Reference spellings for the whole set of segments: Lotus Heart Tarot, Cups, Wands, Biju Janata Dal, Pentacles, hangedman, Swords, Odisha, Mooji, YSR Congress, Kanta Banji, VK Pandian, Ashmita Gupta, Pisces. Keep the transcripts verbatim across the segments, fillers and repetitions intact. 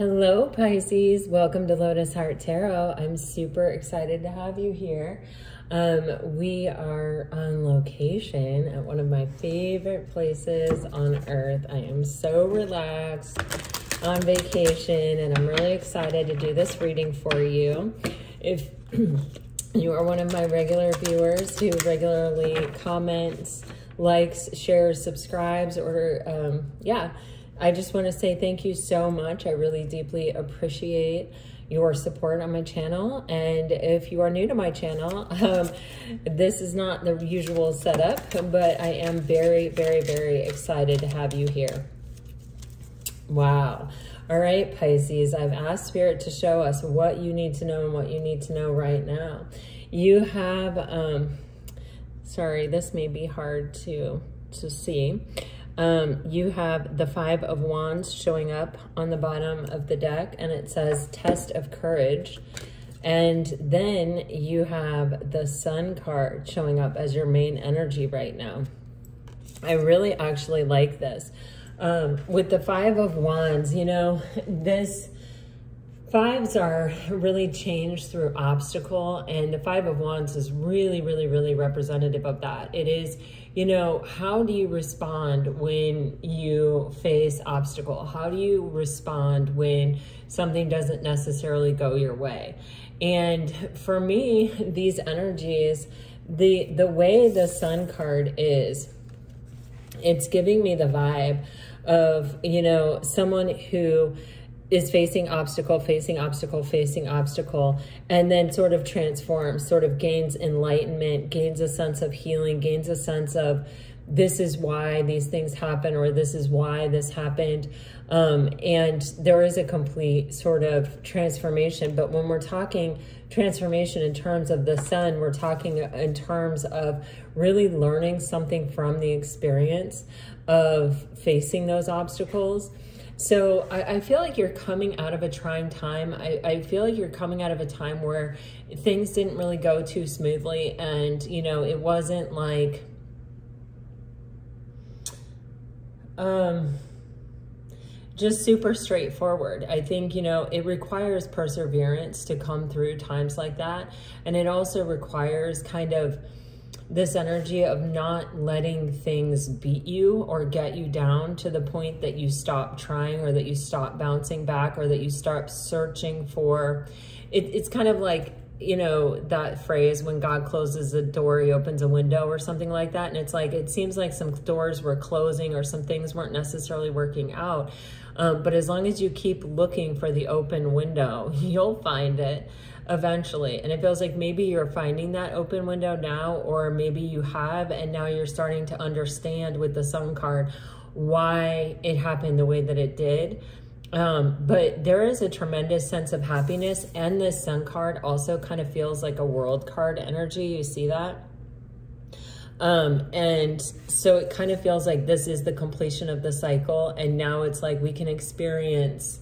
Hello Pisces, welcome to Lotus Heart Tarot. I'm super excited to have you here. Um, we are on location at one of my favorite places on earth. I am so relaxed on vacation and I'm really excited to do this reading for you. If you are one of my regular viewers who regularly comments, likes, shares, subscribes, or um, yeah, I just want to say thank you so much. I really deeply appreciate your support on my channel. And if you are new to my channel, um, this is not the usual setup, but I am very, very, very excited to have you here. Wow. All right, Pisces, I've asked Spirit to show us what you need to know and what you need to know right now. You have, um, sorry, this may be hard to, to see. Um, you have the Five of Wands showing up on the bottom of the deck, and it says test of courage. And then you have the Sun card showing up as your main energy right now. I really actually like this. Um, with the Five of Wands, you know, this fives are really changed through obstacle, and the Five of Wands is really, really, really representative of that. It is, you know, how do you respond when you face obstacle? How do you respond when something doesn't necessarily go your way? And for me, these energies, the, the way the Sun card is, it's giving me the vibe of, you know, someone who is facing obstacle, facing obstacle, facing obstacle, and then sort of transforms, sort of gains enlightenment, gains a sense of healing, gains a sense of this is why these things happen, or this is why this happened. Um, and there is a complete sort of transformation. But when we're talking transformation in terms of the Sun, we're talking in terms of really learning something from the experience of facing those obstacles. So I, I feel like you're coming out of a trying time. I, I feel like you're coming out of a time where things didn't really go too smoothly. And, you know, it wasn't like, um, just super straightforward. I think, you know, it requires perseverance to come through times like that. And it also requires kind of this energy of not letting things beat you or get you down to the point that you stop trying, or that you stop bouncing back, or that you start searching for it. It's kind of like, you know, that phrase, when God closes a door, he opens a window, or something like that. And it's like, it seems like some doors were closing or some things weren't necessarily working out. Um, but as long as you keep looking for the open window, you'll find it eventually. And it feels like maybe you're finding that open window now, or maybe you have, and now you're starting to understand with the Sun card why it happened the way that it did. Um, but there is a tremendous sense of happiness, and this Sun card also kind of feels like a world card energy. You see that? Um, and so it kind of feels like this is the completion of the cycle, and now it's like we can experience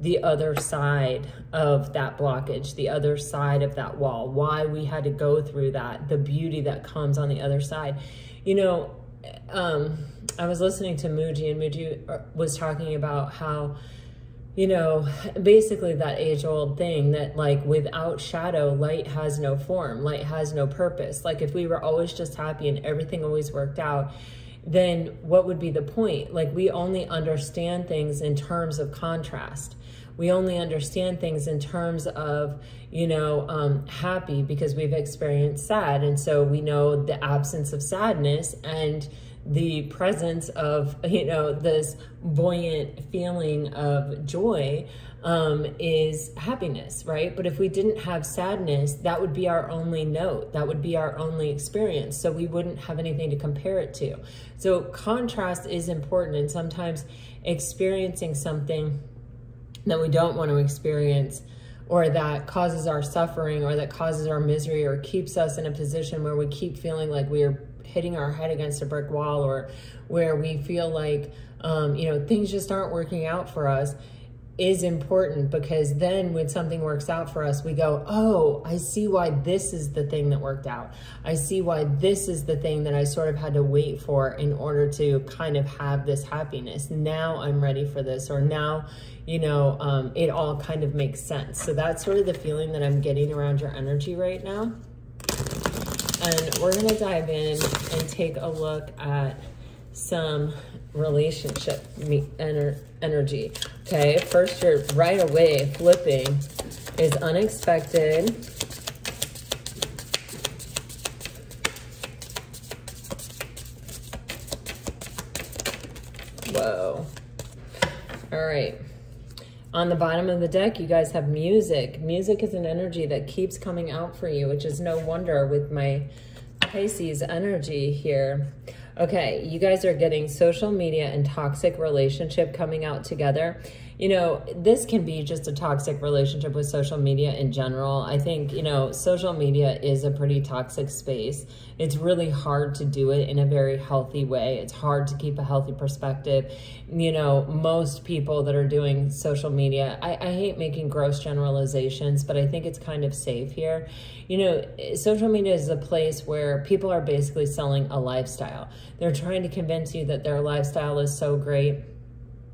the other side of that blockage, the other side of that wall, why we had to go through that, the beauty that comes on the other side. You know, um, I was listening to Mooji, and Mooji was talking about how, you know, basically that age old thing that like without shadow, light has no form, light has no purpose. Like if we were always just happy and everything always worked out, then what would be the point? Like we only understand things in terms of contrast. We only understand things in terms of, you know, um, happy because we've experienced sad. And so we know the absence of sadness and the presence of, you know, this buoyant feeling of joy um, is happiness, right? But if we didn't have sadness, that would be our only note. That would be our only experience. So we wouldn't have anything to compare it to. So contrast is important. And sometimes experiencing something that we don't want to experience, or that causes our suffering, or that causes our misery, or keeps us in a position where we keep feeling like we are hitting our head against a brick wall, or where we feel like, um, you know, things just aren't working out for us. is important, because then when something works out for us, we go, oh, I see why this is the thing that worked out. I see why this is the thing that I sort of had to wait for in order to kind of have this happiness. Now I'm ready for this, or now, you know, um, it all kind of makes sense. So that's sort of the feeling that I'm getting around your energy right now. And we're going to dive in and take a look at some relationship energy. Okay, first you're right away flipping is unexpected. Whoa. All right. On the bottom of the deck, you guys have music. Music is an energy that keeps coming out for you, which is no wonder with my Pisces energy here. Okay, you guys are getting social media and toxic relationship coming out together. You know, this can be just a toxic relationship with social media in general. I think, you know, social media is a pretty toxic space. It's really hard to do it in a very healthy way. It's hard to keep a healthy perspective. You know, most people that are doing social media, I, I hate making gross generalizations, but I think it's kind of safe here. You know, social media is a place where people are basically selling a lifestyle. They're trying to convince you that their lifestyle is so great,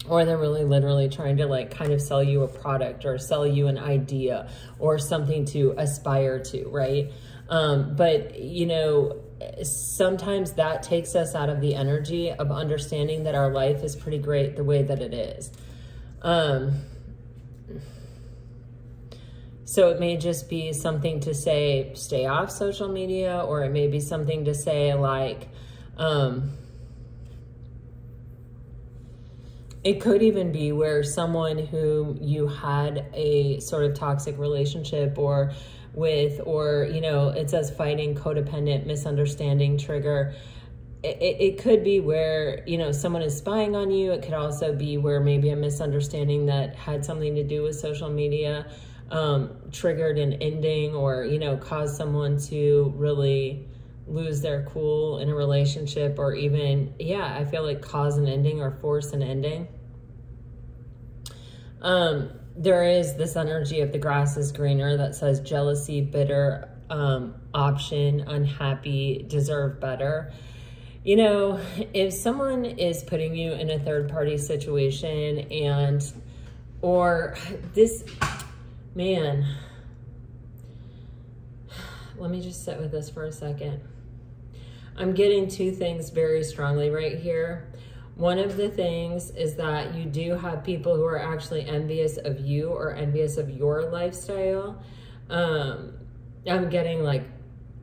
or they're really literally trying to like kind of sell you a product or sell you an idea or something to aspire to, right? Um, but, you know, sometimes that takes us out of the energy of understanding that our life is pretty great the way that it is. Um, so it may just be something to say, stay off social media, or it may be something to say like, um, it could even be where someone who you had a sort of toxic relationship or with, or, you know, it says fighting, codependent, misunderstanding, trigger. It, it, it could be where, you know, someone is spying on you. It could also be where maybe a misunderstanding that had something to do with social media um, triggered an ending, or, you know, caused someone to really lose their cool in a relationship, or even, yeah, I feel like cause an ending or force an ending. Um, there is this energy of the grass is greener that says jealousy, bitter, um, option, unhappy, deserve better. You know, if someone is putting you in a third party situation, and, or this, man, let me just sit with this for a second. I'm getting two things very strongly right here. One of the things is that you do have people who are actually envious of you or envious of your lifestyle. Um, I'm getting like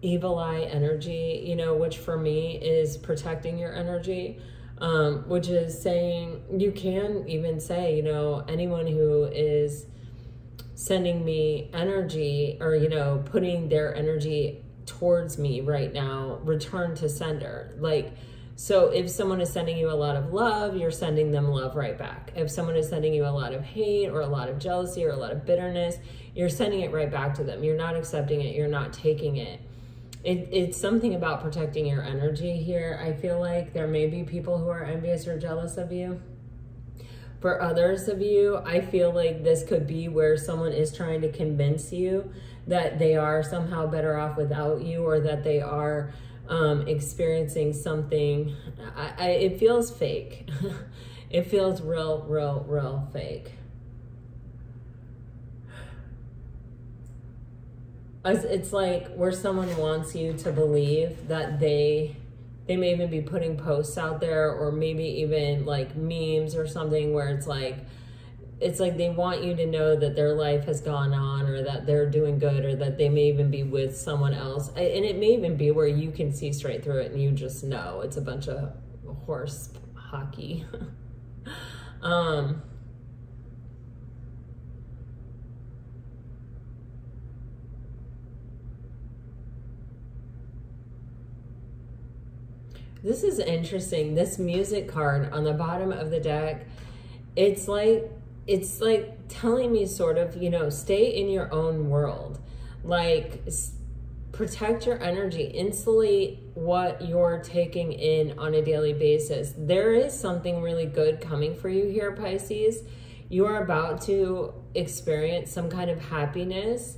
evil eye energy, you know, which for me is protecting your energy, um, which is saying, you can even say, you know, anyone who is sending me energy, or, you know, putting their energy towards me right now, return to sender. Like, so if someone is sending you a lot of love, you're sending them love right back. If someone is sending you a lot of hate or a lot of jealousy or a lot of bitterness, you're sending it right back to them. You're not accepting it. You're not taking it. It, it's something about protecting your energy here. I feel like there may be people who are envious or jealous of you. For others of you, I feel like this could be where someone is trying to convince you that they are somehow better off without you, or that they are um, experiencing something. I, I, it feels fake. It feels real, real, real fake. It's like where someone wants you to believe that they... They may even be putting posts out there, or maybe even like memes or something, where it's like, it's like they want you to know that their life has gone on, or that they're doing good, or that they may even be with someone else. And it may even be where you can see straight through it and you just know it's a bunch of horse hockey. um, This is interesting. This music card on the bottom of the deck, it's like, it's like telling me sort of, you know, stay in your own world. Like, protect your energy, insulate what you're taking in on a daily basis. There is something really good coming for you here, Pisces. you are about to experience some kind of happiness.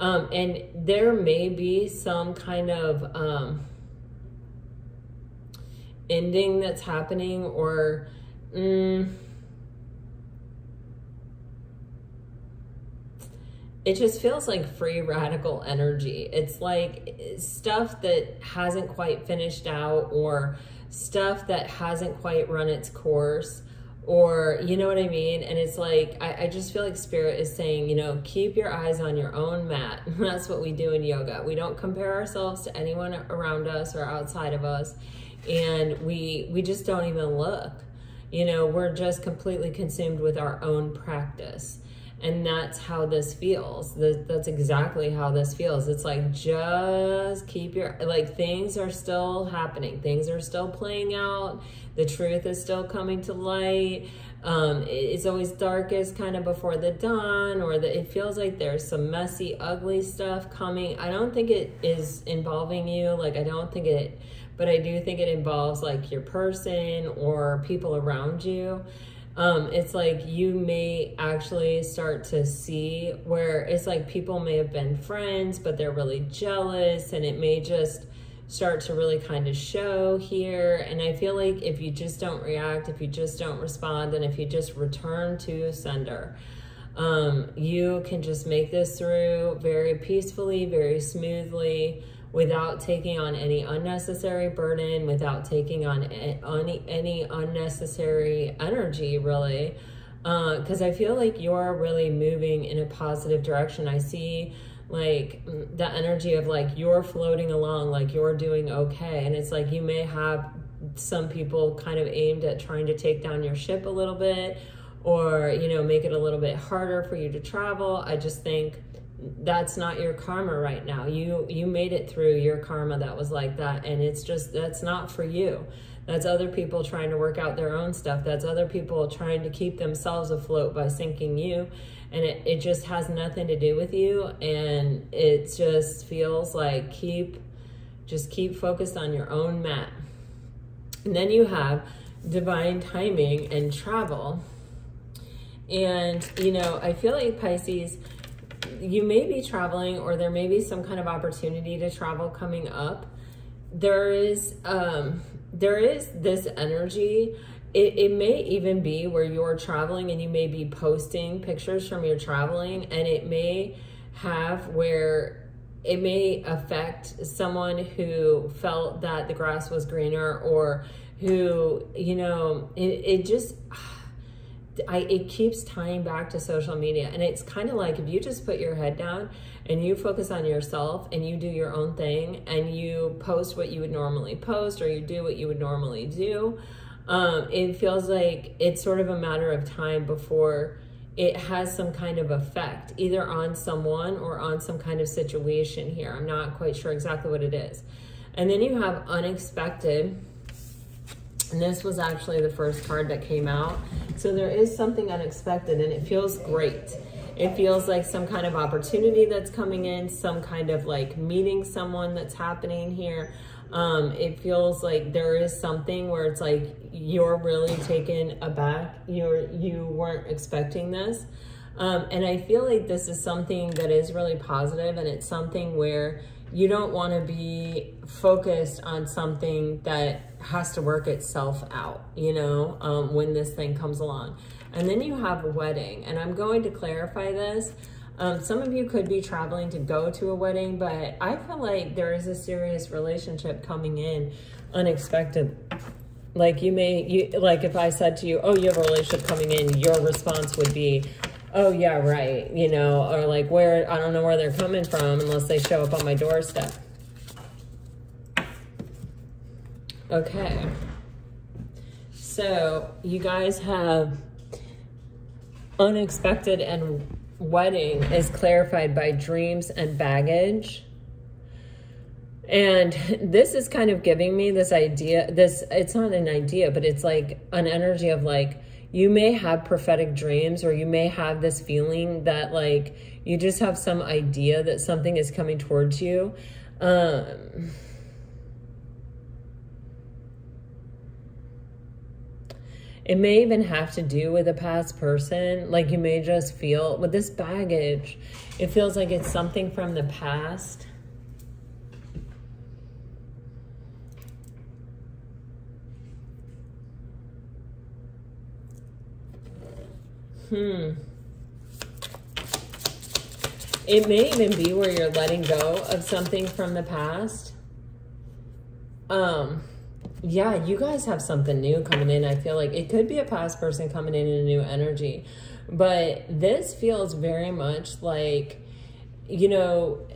Um, and there may be some kind of um, ending that's happening, or mm, it just feels like free radical energy. It's like stuff that hasn't quite finished out, or stuff that hasn't quite run its course, or you know what I mean? And it's like, I, I just feel like spirit is saying, you know, keep your eyes on your own mat. That's what we do in yoga. We don't compare ourselves to anyone around us or outside of us. And we, we just don't even look, you know, we're just completely consumed with our own practice. And that's how this feels. That's exactly how this feels. It's like, just keep your, like things are still happening. Things are still playing out. The truth is still coming to light. Um, it's always darkest kind of before the dawn, or the, it feels like there's some messy, ugly stuff coming. I don't think it is involving you. Like, I don't think it, but I do think it involves like your person or people around you. Um, it's like you may actually start to see where it's like people may have been friends, but they're really jealous, and it may just start to really kind of show here. And I feel like if you just don't react, if you just don't respond, and if you just return to sender, um, you can just make this through very peacefully, very smoothly, without taking on any unnecessary burden, without taking on any, any unnecessary energy, really. Uh, 'cause I feel like you're really moving in a positive direction. I see like the energy of like, you're floating along, like you're doing okay. And it's like, you may have some people kind of aimed at trying to take down your ship a little bit, or, you know, make it a little bit harder for you to travel. I just think that's not your karma right now. You you made it through your karma that was like that, and it's just, that's not for you. That's other people trying to work out their own stuff. That's other people trying to keep themselves afloat by sinking you, and it, it just has nothing to do with you. And it just feels like keep, just keep focused on your own mat. And then you have divine timing and travel. And, you know, I feel like Pisces, you may be traveling, or there may be some kind of opportunity to travel coming up. There is, um, there is this energy. It, it may even be where you're traveling and you may be posting pictures from your traveling, and it may have where it may affect someone who felt that the grass was greener, or who, you know, it, it just... I, it keeps tying back to social media. And it's kind of like if you just put your head down and you focus on yourself and you do your own thing and you post what you would normally post, or you do what you would normally do, um, it feels like it's sort of a matter of time before it has some kind of effect, either on someone or on some kind of situation here. I'm not quite sure exactly what it is. And then you have unexpected. And this was actually the first card that came out. So there is something unexpected, and it feels great. It feels like some kind of opportunity that's coming in, some kind of like meeting someone that's happening here. Um, it feels like there is something where it's like you're really taken aback. You're, you weren't expecting this. Um, and I feel like this is something that is really positive, and it's something where you don't want to be focused on something that has to work itself out, you know, um, when this thing comes along. And then you have a wedding, and I'm going to clarify this. Um, some of you could be traveling to go to a wedding, but I feel like there is a serious relationship coming in unexpected. Like you may, you, like if I said to you, oh, you have a relationship coming in, your response would be, oh yeah, right, you know, or like where, I don't know where they're coming from unless they show up on my doorstep. Okay, so you guys have unexpected, and wedding is clarified by dreams and baggage. And this is kind of giving me this idea, this, it's not an idea, but it's like an energy of like, you may have prophetic dreams, or you may have this feeling that like you just have some idea that something is coming towards you. Um, It may even have to do with a past person. Like you may just feel with this baggage, it feels like it's something from the past. Hmm. It may even be where you're letting go of something from the past. Um, yeah, you guys have something new coming in. I feel like it could be a past person coming in in a new energy, but this feels very much like, you know,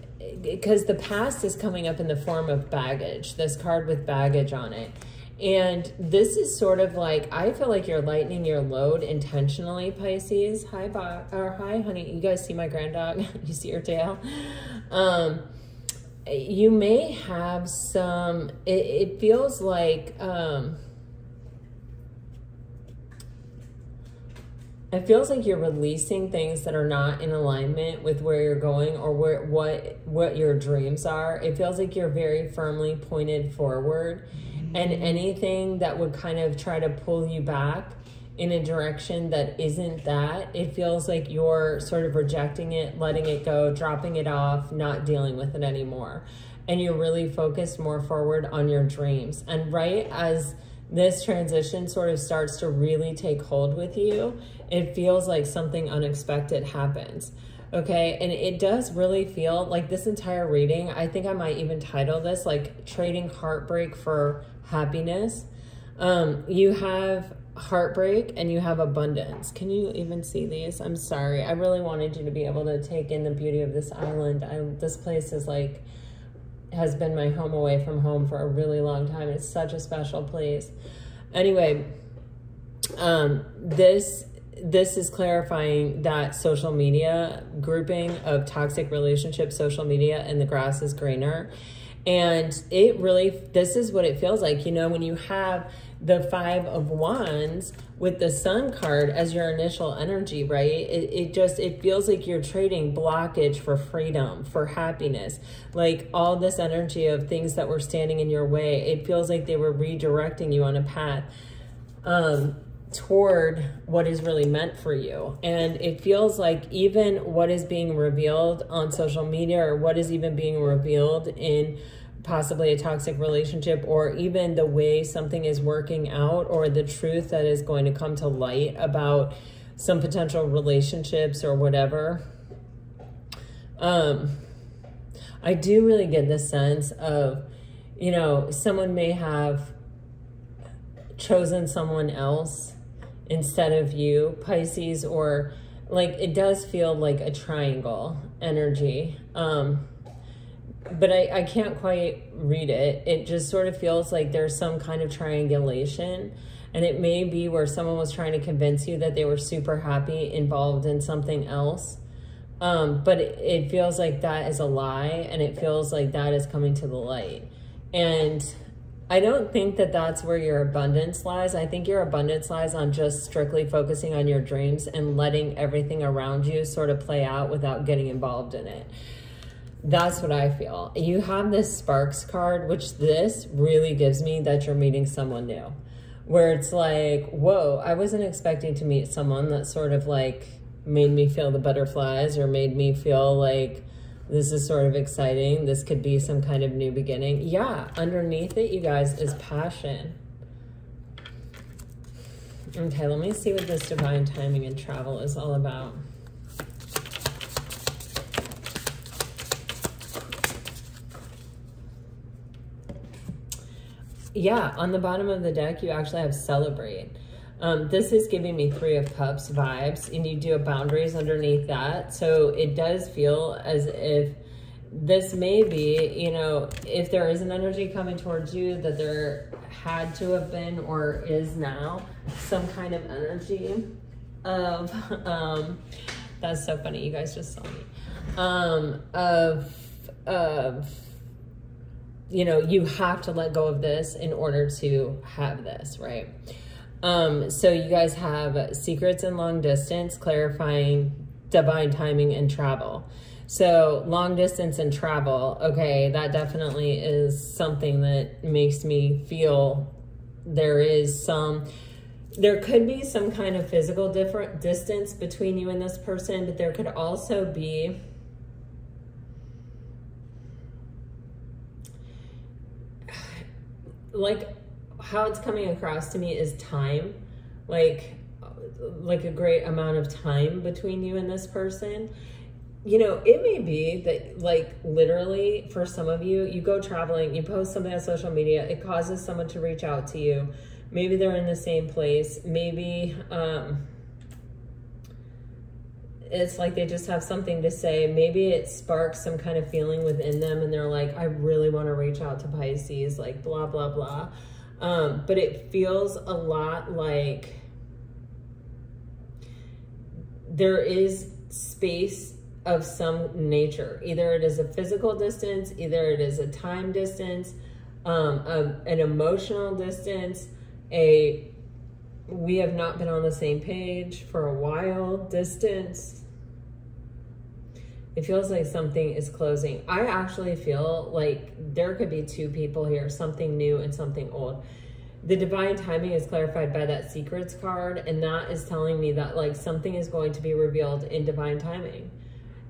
because the past is coming up in the form of baggage, this card with baggage on it. And this is sort of like, I feel like you're lightening your load intentionally, Pisces. Hi, Bob, or hi, honey. You guys see my grand dog? You see her tail? Um, you may have some, it, it feels like, um, it feels like you're releasing things that are not in alignment with where you're going or where, what, what your dreams are. It feels like you're very firmly pointed forward. And anything that would kind of try to pull you back in a direction that isn't that, it feels like you're sort of rejecting it, letting it go, dropping it off, not dealing with it anymore. And you're really focused more forward on your dreams. And right as this transition sort of starts to really take hold with you, it feels like something unexpected happens. Okay, and it does really feel like this entire reading, I think I might even title this like trading heartbreak for happiness. Um, you have heartbreak and you have abundance. Can you even see these? I'm sorry. I really wanted you to be able to take in the beauty of this island. I, this place is like, has been my home away from home for a really long time. It's such a special place. Anyway, um, this This is clarifying that social media grouping of toxic relationships, social media, and the grass is greener. And it really, this is what it feels like, you know, when you have the five of wands with the sun card as your initial energy, right? It, it just, it feels like you're trading blockage for freedom, for happiness, like all this energy of things that were standing in your way. It feels like they were redirecting you on a path. Um, toward what is really meant for you. And it feels like even what is being revealed on social media or what is even being revealed in possibly a toxic relationship or even the way something is working out or the truth that is going to come to light about some potential relationships or whatever. Um, I do really get this sense of, you know, someone may have chosen someone else instead of you, Pisces, or like it does feel like a triangle energy. Um, but I, I can't quite read it. It just sort of feels like there's some kind of triangulation, and it may be where someone was trying to convince you that they were super happy involved in something else. Um, but it, it feels like that is a lie, and it feels like that is coming to the light. And I don't think that that's where your abundance lies. I think your abundance lies on just strictly focusing on your dreams and letting everything around you sort of play out without getting involved in it. That's what I feel. You have this Sparks card, which this really gives me that you're meeting someone new, where it's like, whoa, I wasn't expecting to meet someone that sort of like made me feel the butterflies or made me feel like, this is sort of exciting. This could be some kind of new beginning. Yeah, underneath it, you guys, is passion. Okay, let me see what this divine timing and travel is all about. Yeah, on the bottom of the deck, you actually have celebrate. Um, this is giving me Three of Cups vibes, and you do have boundaries underneath that. So it does feel as if this may be, you know, if there is an energy coming towards you that there had to have been or is now some kind of energy of, um, that's so funny. You guys just saw me, um, of, of, you know, you have to let go of this in order to have this, right? Um, so you guys have secrets and long distance, clarifying divine timing and travel. So long distance and travel, okay, that definitely is something that makes me feel there is some there could be some kind of physical different distance between you and this person, but there could also be like how it's coming across to me is time, like like a great amount of time between you and this person. You know, it may be that like literally for some of you, you go traveling, you post something on social media, it causes someone to reach out to you. Maybe they're in the same place. Maybe um, it's like they just have something to say. Maybe it sparks some kind of feeling within them and they're like, I really want to reach out to Pisces, like blah, blah, blah. Um, but it feels a lot like there is space of some nature. Either it is a physical distance, either it is a time distance, um, a, an emotional distance, a we have not been on the same page for a while distance. It feels like something is closing. I actually feel like there could be two people here, something new and something old. The divine timing is clarified by that secrets card, and that is telling me that like something is going to be revealed in divine timing.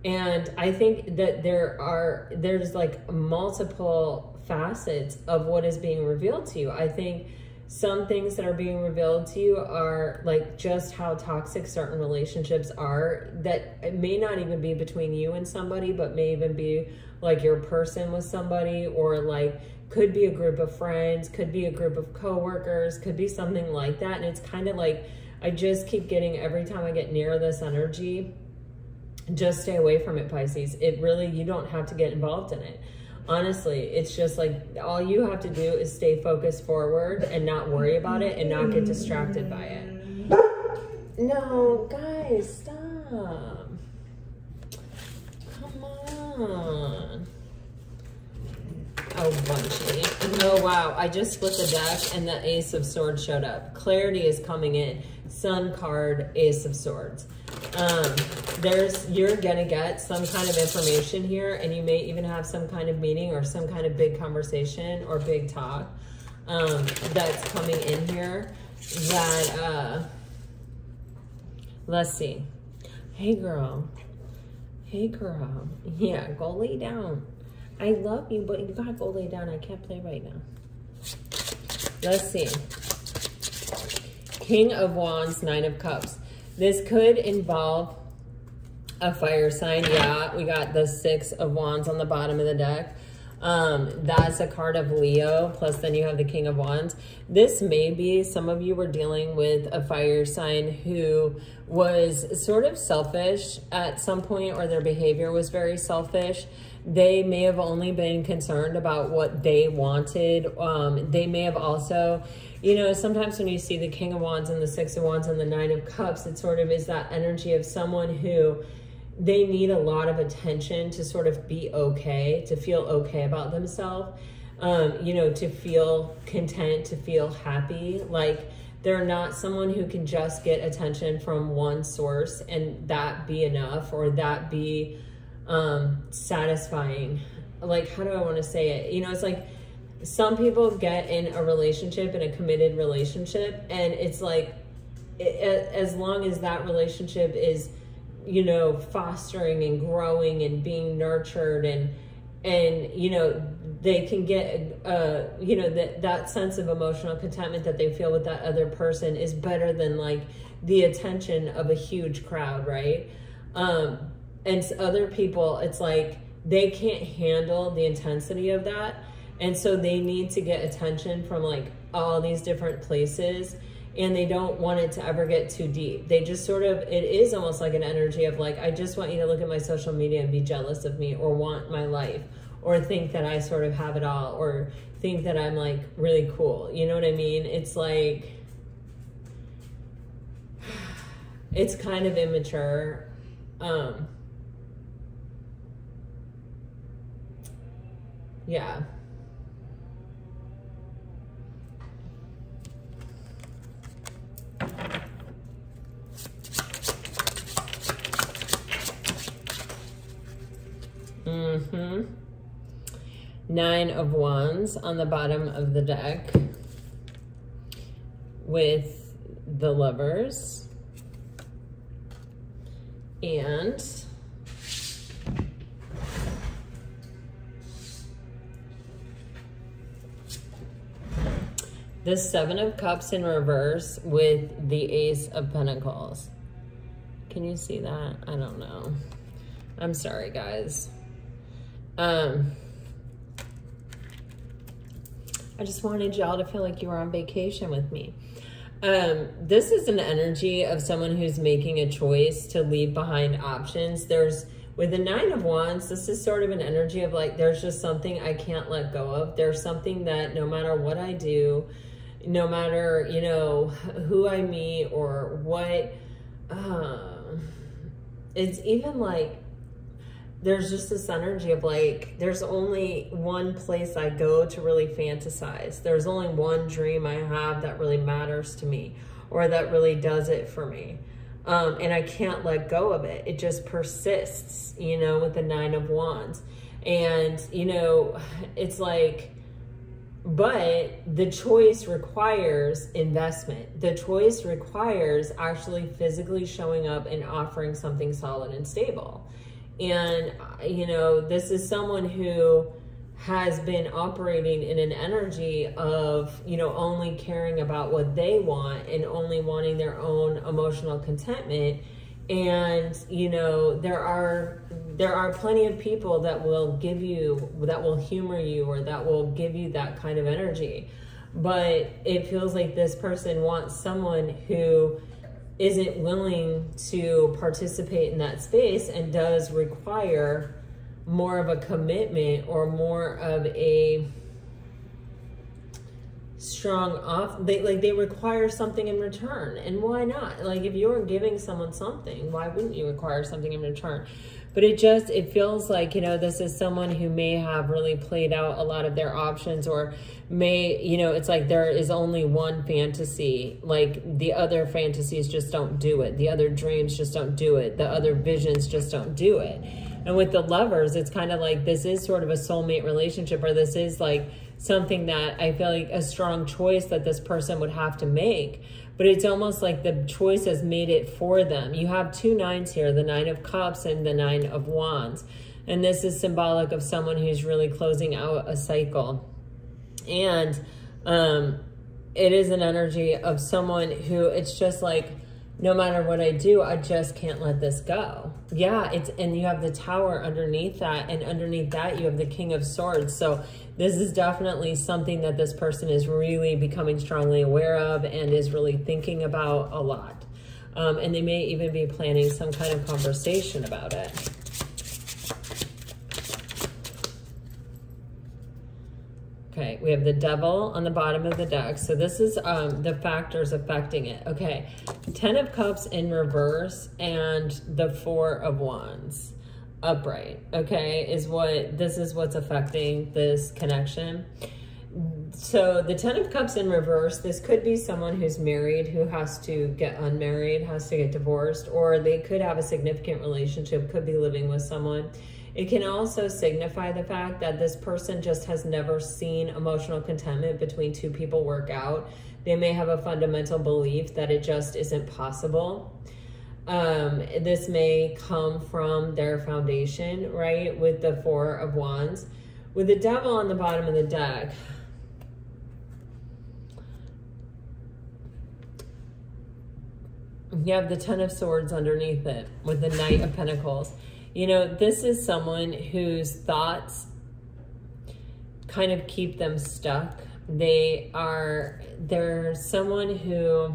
And I think that there are, there's like multiple facets of what is being revealed to you. I think some things that are being revealed to you are like just how toxic certain relationships are, that it may not even be between you and somebody, but may even be like your person with somebody, or like could be a group of friends, could be a group of coworkers, could be something like that. And it's kind of like, I just keep getting, every time I get near this energy, just stay away from it, Pisces. It really, you don't have to get involved in it. Honestly, it's just like, all you have to do is stay focused forward and not worry about it and not get distracted by it. No, guys, stop. Come on. Oh, bunchy. Oh, wow. I just split the deck and the Ace of Swords showed up. Clarity is coming in. Sun card, Ace of Swords. Um, there's, you're gonna get some kind of information here, and you may even have some kind of meeting or some kind of big conversation or big talk um, that's coming in here that, uh, let's see. Hey girl, hey girl. Yeah, go lay down. I love you, but you gotta go lay down. I can't play right now. Let's see. King of Wands, Nine of Cups. This could involve a fire sign. Yeah, we got the Six of Wands on the bottom of the deck. Um, that's a card of Leo, plus then you have the King of Wands. This may be some of you were dealing with a fire sign who was sort of selfish at some point, or their behavior was very selfish. They may have only been concerned about what they wanted. Um, they may have also, you know, sometimes when you see the King of Wands and the Six of Wands and the Nine of Cups, it sort of is that energy of someone who they need a lot of attention to sort of be okay, to feel okay about themselves, um, you know, to feel content, to feel happy. Like they're not someone who can just get attention from one source and that be enough, or that be um, satisfying. Like, how do I want to say it? You know, it's like some people get in a relationship, in a committed relationship, and it's like, it, as long as that relationship is, you know, fostering and growing and being nurtured, and, and, you know, they can get, uh, you know, that, that sense of emotional contentment that they feel with that other person is better than like the attention of a huge crowd. Right. Um, and other people, it's like, they can't handle the intensity of that. And so they need to get attention from like all these different places, and they don't want it to ever get too deep. They just sort of, it is almost like an energy of like, I just want you to look at my social media and be jealous of me, or want my life, or think that I sort of have it all, or think that I'm like really cool. You know what I mean? It's like, it's kind of immature. Um, yeah. Mm-hmm. Nine of Wands on the bottom of the deck with the Lovers, and the Seven of Cups in reverse with the Ace of Pentacles. Can you see that? I don't know. I'm sorry, guys. Um, I just wanted y'all to feel like you were on vacation with me. Um, this is an energy of someone who's making a choice to leave behind options. There's, with the Nine of Wands, this is sort of an energy of like, there's just something I can't let go of. There's something that no matter what I do, no matter, you know, who I meet or what, um, it's even like, there's just this energy of like, there's only one place I go to really fantasize. There's only one dream I have that really matters to me or that really does it for me. Um, and I can't let go of it. It just persists, you know, with the Nine of Wands. And, you know, it's like, but the choice requires investment. The choice requires actually physically showing up and offering something solid and stable. And, you know, this is someone who has been operating in an energy of, you know, only caring about what they want and only wanting their own emotional contentment. And, you know, there are, there are plenty of people that will give you, that will humor you or that will give you that kind of energy. But it feels like this person wants someone who isn't willing to participate in that space and does require more of a commitment or more of a strong off, they, like they require something in return. And why not? Like if you're giving someone something, why wouldn't you require something in return? But it just, it feels like, you know, this is someone who may have really played out a lot of their options or may, you know, it's like there is only one fantasy, like the other fantasies just don't do it. The other dreams just don't do it. The other visions just don't do it. And with the Lovers, it's kind of like this is sort of a soulmate relationship, or this is like something that I feel like a strong choice that this person would have to make. But it's almost like the choice has made it for them. You have two nines here, the Nine of Cups and the Nine of Wands. And this is symbolic of someone who's really closing out a cycle. And um, it is an energy of someone who it's just like, no matter what I do, I just can't let this go. Yeah, it's, and you have the Tower underneath that, and underneath that you have the King of Swords. So this is definitely something that this person is really becoming strongly aware of and is really thinking about a lot. Um, and they may even be planning some kind of conversation about it. Okay, we have the Devil on the bottom of the deck. So this is um, the factors affecting it. Okay, Ten of Cups in reverse and the Four of Wands upright. Okay, is what, this is what's affecting this connection. So the Ten of Cups in reverse, this could be someone who's married, who has to get unmarried, has to get divorced, or they could have a significant relationship, could be living with someone. It can also signify the fact that this person just has never seen emotional contentment between two people work out. They may have a fundamental belief that it just isn't possible. Um, this may come from their foundation, right? With the Four of Wands. With the Devil on the bottom of the deck, you have the Ten of Swords underneath it with the Knight of Pentacles. You know, this is someone whose thoughts kind of keep them stuck. They are, they're someone who,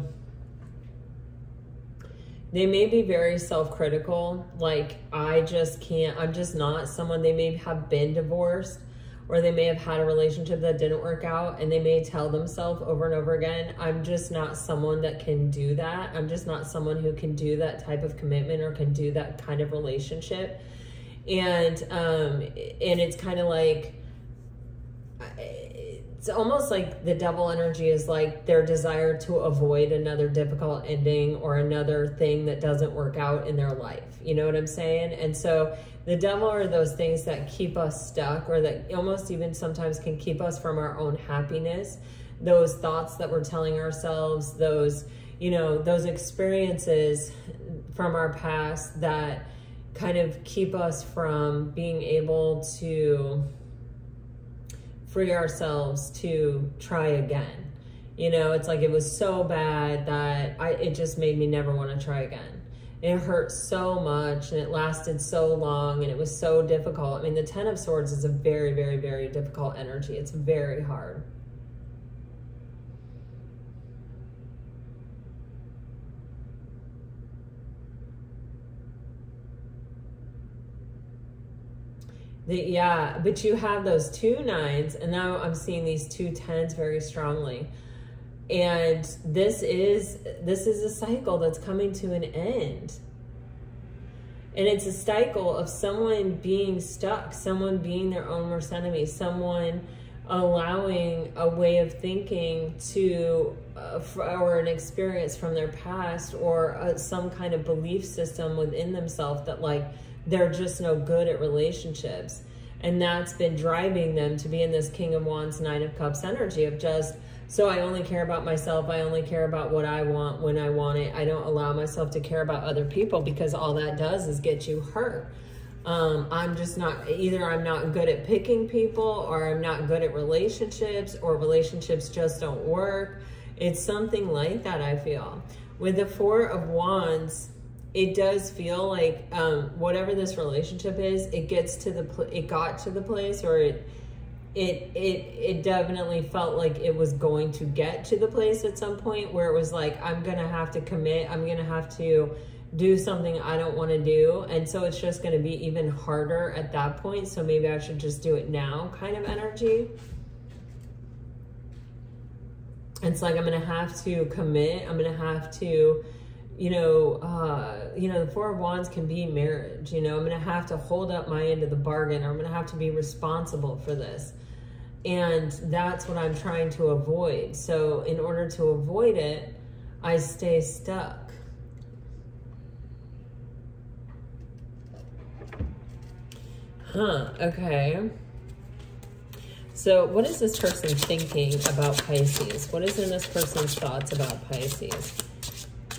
they may be very self-critical. Like, I just can't, I'm just not someone, they may have been divorced or they may have had a relationship that didn't work out, and they may tell themselves over and over again, I'm just not someone that can do that. I'm just not someone who can do that type of commitment or can do that kind of relationship. And, um, and it's kind of like, it's almost like the Devil energy is like their desire to avoid another difficult ending or another thing that doesn't work out in their life. You know what I'm saying? And so the Devil are those things that keep us stuck, or that almost even sometimes can keep us from our own happiness. Those thoughts that we're telling ourselves, those, you know, those experiences from our past that kind of keep us from being able to free ourselves to try again. You know, it's like it was so bad that I, it just made me never want to try again. It hurt so much and it lasted so long and it was so difficult. I mean, the Ten of Swords is a very, very, very difficult energy. It's very hard. The, yeah, but you have those two nines, and now I'm seeing these two tens very strongly. And this is, this is a cycle that's coming to an end. And it's a cycle of someone being stuck, someone being their own worst enemy, someone allowing a way of thinking to, uh, or an experience from their past, or uh, some kind of belief system within themselves that like, they're just no good at relationships. And that's been driving them to be in this King of Wands, Nine of Cups energy of just, so I only care about myself. I only care about what I want when I want it. I don't allow myself to care about other people because all that does is get you hurt. Um, I'm just not, either I'm not good at picking people, or I'm not good at relationships, or relationships just don't work. It's something like that, I feel. With the Four of Wands, it does feel like um, whatever this relationship is, it gets to the, it got to the place, or it, it, it, it definitely felt like it was going to get to the place at some point where it was like, I'm going to have to commit. I'm going to have to do something I don't want to do. And so it's just going to be even harder at that point. So maybe I should just do it now kind of energy. It's like, I'm going to have to commit. I'm going to have to, you know, uh, you know, the Four of Wands can be marriage. You know, I'm going to have to hold up my end of the bargain, or I'm going to have to be responsible for this. And that's what I'm trying to avoid. So in order to avoid it, I stay stuck. Huh, okay. So what is this person thinking about Pisces? What is in this person's thoughts about Pisces?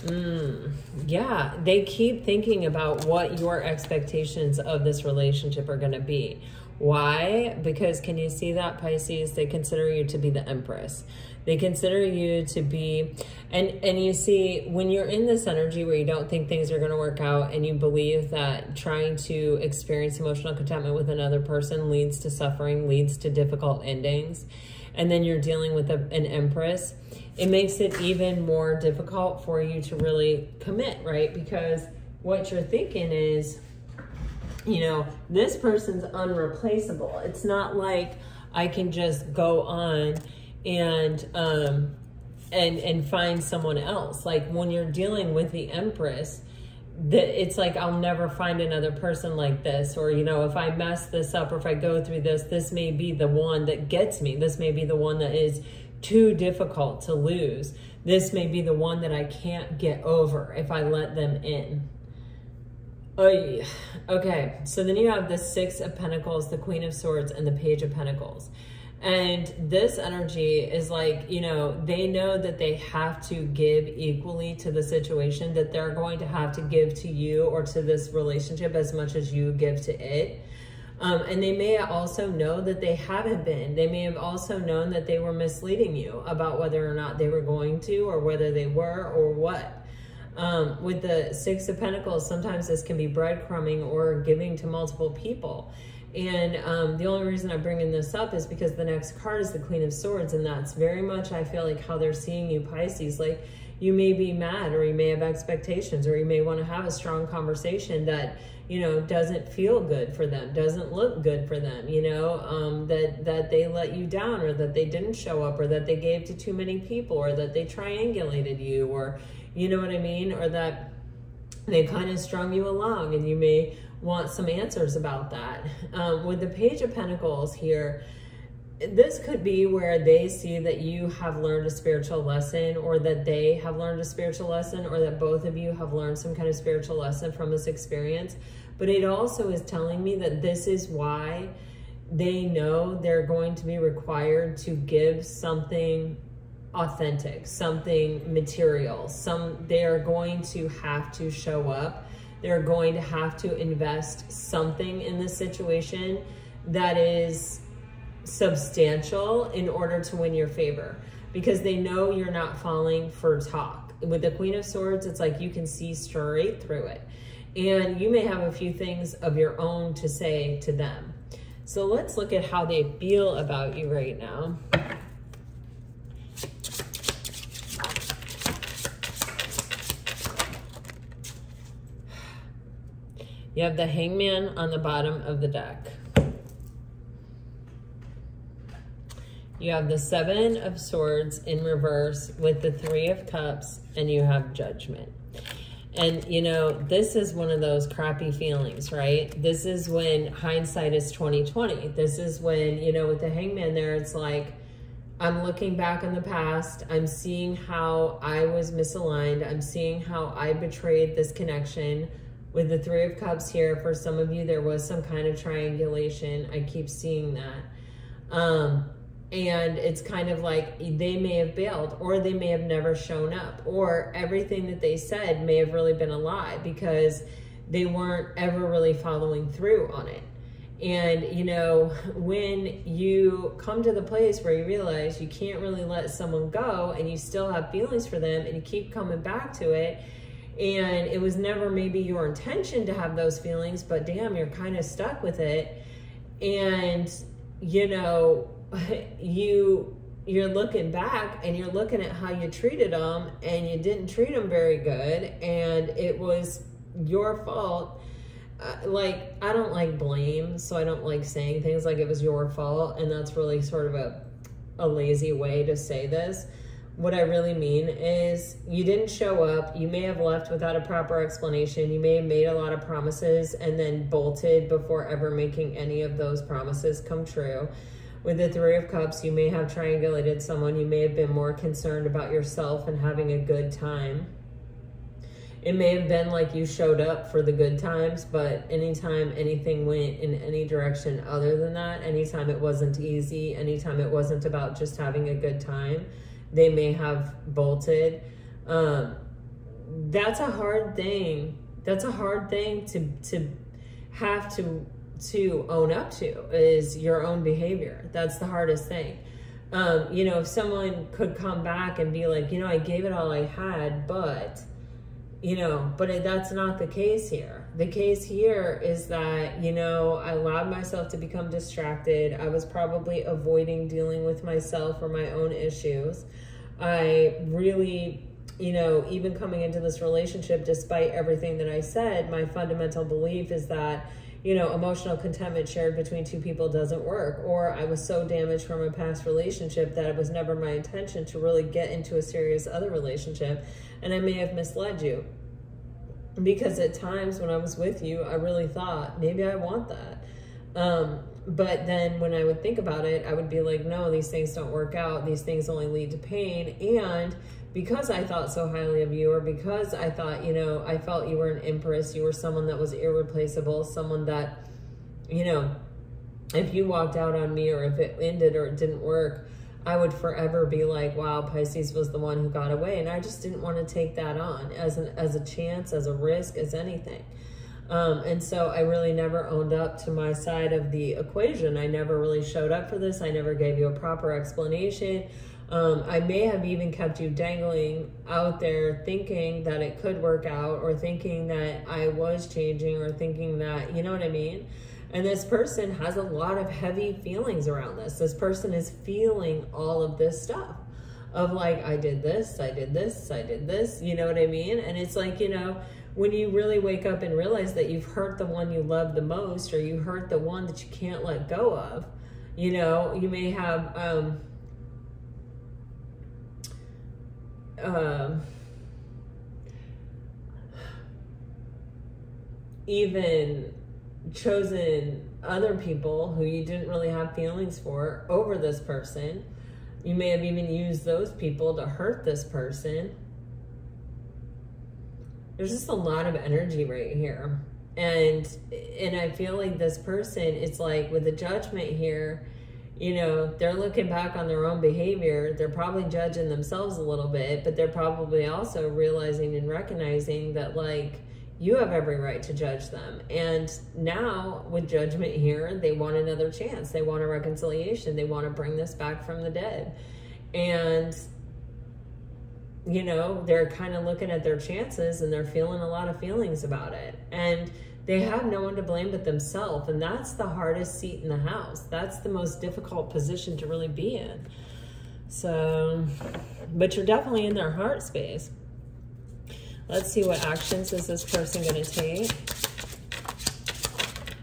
Mm, yeah, they keep thinking about what your expectations of this relationship are going to be. Why? Because can you see that, Pisces? They consider you to be the Empress. They consider you to be, and, and you see, when you're in this energy where you don't think things are going to work out and you believe that trying to experience emotional contentment with another person leads to suffering, leads to difficult endings, and then you're dealing with a, an Empress, it makes it even more difficult for you to really commit, right? Because what you're thinking is, you know, this person's unreplaceable. It's not like I can just go on and, um, and, and find someone else. Like when you're dealing with the Empress, that it's like, I'll never find another person like this. Or, you know, if I mess this up, or if I go through this, this may be the one that gets me. This may be the one that is too difficult to lose. This may be the one that I can't get over if I let them in. Oy. Okay, so then you have the Six of Pentacles, the Queen of Swords, and the Page of Pentacles. And this energy is like, you know, they know that they have to give equally to the situation, that they're going to have to give to you or to this relationship as much as you give to it. Um, and they may also know that they haven't been. They may have also known that they were misleading you about whether or not they were going to, or whether they were, or what. Um, with the Six of Pentacles, sometimes this can be breadcrumbing or giving to multiple people. And um, the only reason I'm bringing this up is because the next card is the Queen of Swords. And that's very much, I feel like, how they're seeing you, Pisces. Like, you may be mad, or you may have expectations, or you may want to have a strong conversation that, you know, doesn't feel good for them, doesn't look good for them, you know, um, that, that they let you down, or that they didn't show up, or that they gave to too many people, or that they triangulated you, or, you know what I mean? Or that they kind of strung you along, and you may want some answers about that. Um, with the Page of Pentacles here, this could be where they see that you have learned a spiritual lesson, or that they have learned a spiritual lesson, or that both of you have learned some kind of spiritual lesson from this experience. But it also is telling me that this is why they know they're going to be required to give something authentic, something material. Some, they are going to have to show up. They're going to have to invest something in this situation that is substantial in order to win your favor, because they know you're not falling for talk. With the Queen of Swords, it's like you can see straight through it. And you may have a few things of your own to say to them. So let's look at how they feel about you right now. You have the Hangman on the bottom of the deck. You have the Seven of Swords in reverse with the Three of Cups, and you have Judgment. And, you know, this is one of those crappy feelings, right? This is when hindsight is twenty twenty. This is when, you know, with the Hangman there, it's like, I'm looking back in the past. I'm seeing how I was misaligned. I'm seeing how I betrayed this connection. With the Three of Cups here, for some of you, there was some kind of triangulation. I keep seeing that. Um... And it's kind of like they may have bailed, or they may have never shown up, or everything that they said may have really been a lie because they weren't ever really following through on it. And, you know, when you come to the place where you realize you can't really let someone go and you still have feelings for them and you keep coming back to it, and it was never maybe your intention to have those feelings, but damn, you're kind of stuck with it. And, you know, you you're looking back and you're looking at how you treated them, and you didn't treat them very good, and it was your fault. Uh, like, I don't like blame, so I don't like saying things like it was your fault, and that's really sort of a a lazy way to say this. What I really mean is you didn't show up. You may have left without a proper explanation. You may have made a lot of promises and then bolted before ever making any of those promises come true. With the Three of Cups, you may have triangulated someone. You may have been more concerned about yourself and having a good time. It may have been like you showed up for the good times, but anytime anything went in any direction other than that, anytime it wasn't easy, anytime it wasn't about just having a good time, they may have bolted. Um, that's a hard thing. That's a hard thing to, to have to... to own up to, is your own behavior. That's the hardest thing. Um, you know, if someone could come back and be like, you know, I gave it all I had, but, you know, but it, that's not the case here. The case here is that, you know, I allowed myself to become distracted. I was probably avoiding dealing with myself or my own issues. I really, you know, even coming into this relationship, despite everything that I said, my fundamental belief is that, you know, emotional contentment shared between two people doesn't work, or I was so damaged from a past relationship that it was never my intention to really get into a serious other relationship, and I may have misled you. Because at times when I was with you, I really thought, maybe I want that. Um, but then when I would think about it, I would be like, no, these things don't work out. These things only lead to pain. And because I thought so highly of you, or because I thought, you know, I felt you were an empress, you were someone that was irreplaceable, someone that, you know, if you walked out on me, or if it ended or it didn't work, I would forever be like, wow, Pisces was the one who got away. And I just didn't want to take that on as an, as a chance, as a risk, as anything. Um, and so I really never owned up to my side of the equation. I never really showed up for this. I never gave you a proper explanation. Um, I may have even kept you dangling out there, thinking that it could work out, or thinking that I was changing, or thinking that, you know what I mean? And this person has a lot of heavy feelings around this. This person is feeling all of this stuff of like, I did this, I did this, I did this, you know what I mean? And it's like, you know, when you really wake up and realize that you've hurt the one you love the most, or you hurt the one that you can't let go of, you know, you may have... Um, Um, even chosen other people who you didn't really have feelings for over this person. You may have even used those people to hurt this person. There's just a lot of energy right here. And, and I feel like this person, it's like with the Judgment here, you know, they're looking back on their own behavior. They're probably judging themselves a little bit, but they're probably also realizing and recognizing that, like, you have every right to judge them. And now with judgment here, they want another chance. They want a reconciliation. They want to bring this back from the dead. And, you know, they're kind of looking at their chances and they're feeling a lot of feelings about it. And they have no one to blame but themselves. And that's the hardest seat in the house. That's the most difficult position to really be in. So, but you're definitely in their heart space. Let's see what actions is this person going to take.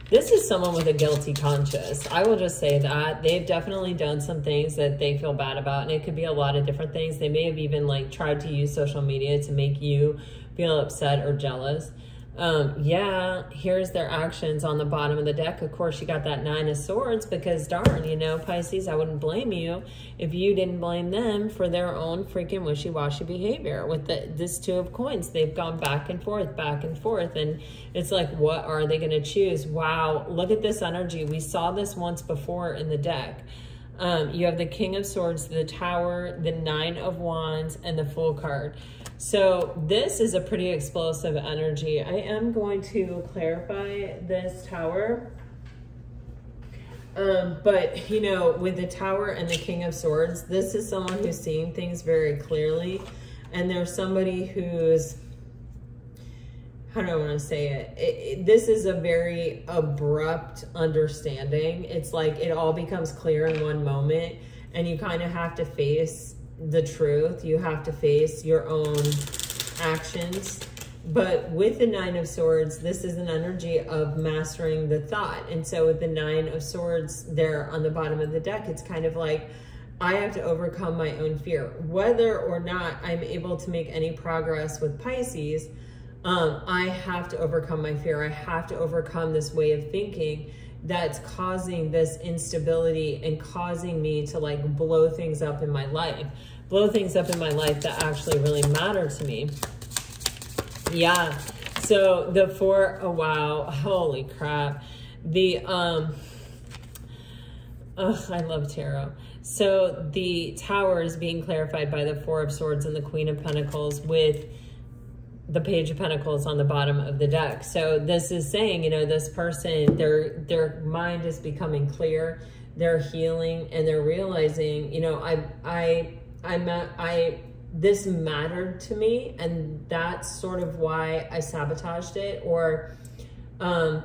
This is someone with a guilty conscience. I will just say that. They've definitely done some things that they feel bad about, and it could be a lot of different things. They may have even like tried to use social media to make you feel upset or jealous. Um, yeah, here's their actions on the bottom of the deck. Of course, you got that Nine of Swords because darn, you know, Pisces, I wouldn't blame you if you didn't blame them for their own freaking wishy-washy behavior. With the, this Two of Coins, they've gone back and forth, back and forth. And it's like, what are they going to choose? Wow, look at this energy. We saw this once before in the deck. Um, you have the King of Swords, the Tower, the Nine of Wands, and the Fool card. So this is a pretty explosive energy. I am going to clarify this Tower. Um, but, you know, with the Tower and the King of Swords, this is someone who's seeing things very clearly. And there's somebody who's, how do I want to say it? It, it? This is a very abrupt understanding. It's like it all becomes clear in one moment, and you kind of have to face the truth. You have to face your own actions. But with the Nine of Swords, this is an energy of mastering the thought. And so with the Nine of Swords there on the bottom of the deck, it's kind of like, I have to overcome my own fear. Whether or not I'm able to make any progress with Pisces, Um, I have to overcome my fear. I have to overcome this way of thinking that's causing this instability and causing me to like blow things up in my life, blow things up in my life that actually really matter to me. Yeah. So the four, oh, wow. Holy crap. The, um, oh, I love tarot. So the Tower is being clarified by the Four of Swords and the Queen of Pentacles with the Page of Pentacles on the bottom of the deck. So this is saying, you know, this person, their their mind is becoming clear, they're healing, and they're realizing, you know, I I I I this mattered to me, and that's sort of why I sabotaged it. Or, um,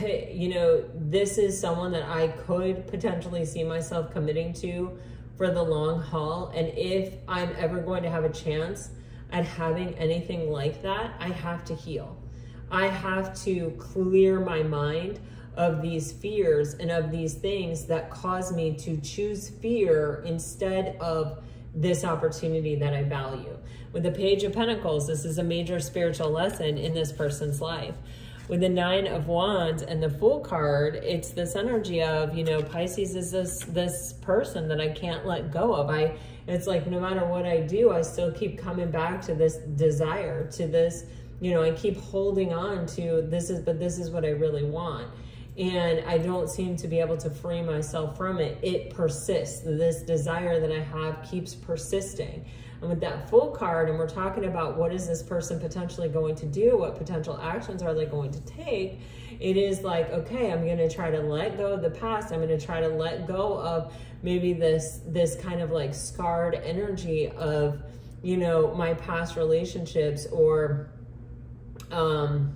you know, this is someone that I could potentially see myself committing to for the long haul, and if I'm ever going to have a chance at having anything like that, I have to heal. I have to clear my mind of these fears and of these things that cause me to choose fear instead of this opportunity that I value. With the Page of Pentacles, this is a major spiritual lesson in this person's life. With the Nine of Wands and the Fool card, it's this energy of, you know, Pisces is this this person that I can't let go of. I It's like, no matter what I do, I still keep coming back to this desire, to this, you know, I keep holding on to this is, but this is what I really want. And I don't seem to be able to free myself from it. It persists. This desire that I have keeps persisting. And with that Fool card, and we're talking about what is this person potentially going to do? What potential actions are they going to take? It is like, okay, I'm going to try to let go of the past. I'm going to try to let go of maybe this, this kind of like scarred energy of, you know, my past relationships or, um,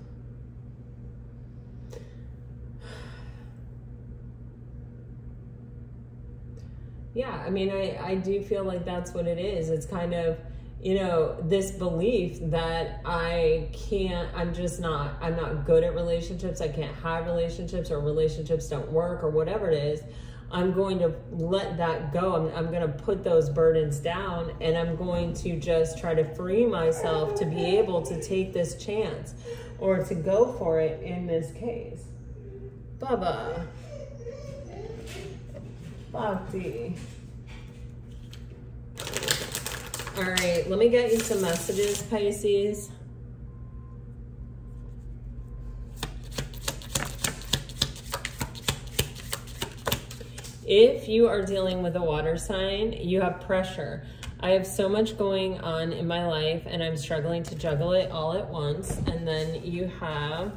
yeah, I mean, I, I do feel like that's what it is. It's kind of, you know, this belief that I can't, I'm just not, I'm not good at relationships. I can't have relationships, or relationships don't work, or whatever it is. I'm going to let that go. I'm, I'm going to put those burdens down, and I'm going to just try to free myself to be able to take this chance or to go for it in this case. Bubba. Bhakti. All right, let me get you some messages, Pisces. If you are dealing with a water sign, you have pressure. I have so much going on in my life and I'm struggling to juggle it all at once. And then you have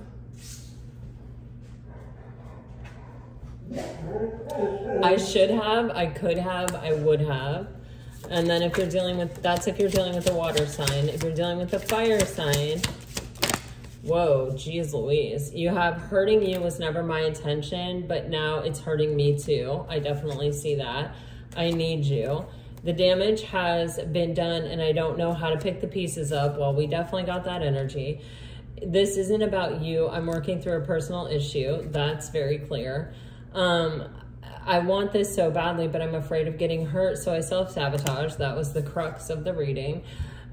I should have, I could have, I would have. And then if you're dealing with, that's if you're dealing with the water sign. If you're dealing with the fire sign, whoa, geez Louise. You have hurting you was never my intention, but now it's hurting me too. I definitely see that. I need you. The damage has been done and I don't know how to pick the pieces up. Well, we definitely got that energy. This isn't about you. I'm working through a personal issue. That's very clear. Um, I want this so badly, but I'm afraid of getting hurt, so I self-sabotage. That was the crux of the reading.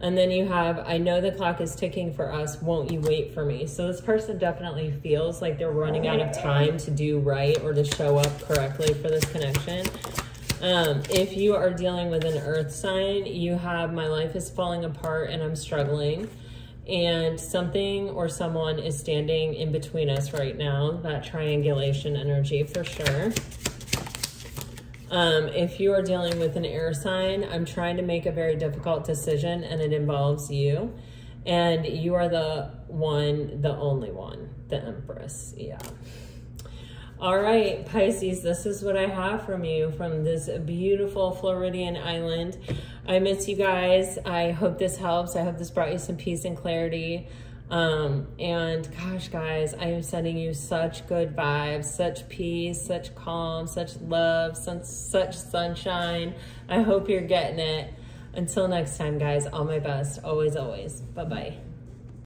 And then you have, I know the clock is ticking for us. Won't you wait for me? So this person definitely feels like they're running out of time to do right or to show up correctly for this connection. Um, if you are dealing with an earth sign, you have my life is falling apart and I'm struggling. And something or someone is standing in between us right now, that triangulation energy for sure. Um, if you are dealing with an air sign, I'm trying to make a very difficult decision and it involves you. And you are the one, the only one, the Empress, yeah. All right, Pisces, this is what I have from you from this beautiful Floridian island. I miss you guys. I hope this helps. I hope this brought you some peace and clarity. Um, and gosh, guys, I am sending you such good vibes, such peace, such calm, such love, such, such sunshine. I hope you're getting it. Until next time, guys, all my best. Always, always. Bye-bye.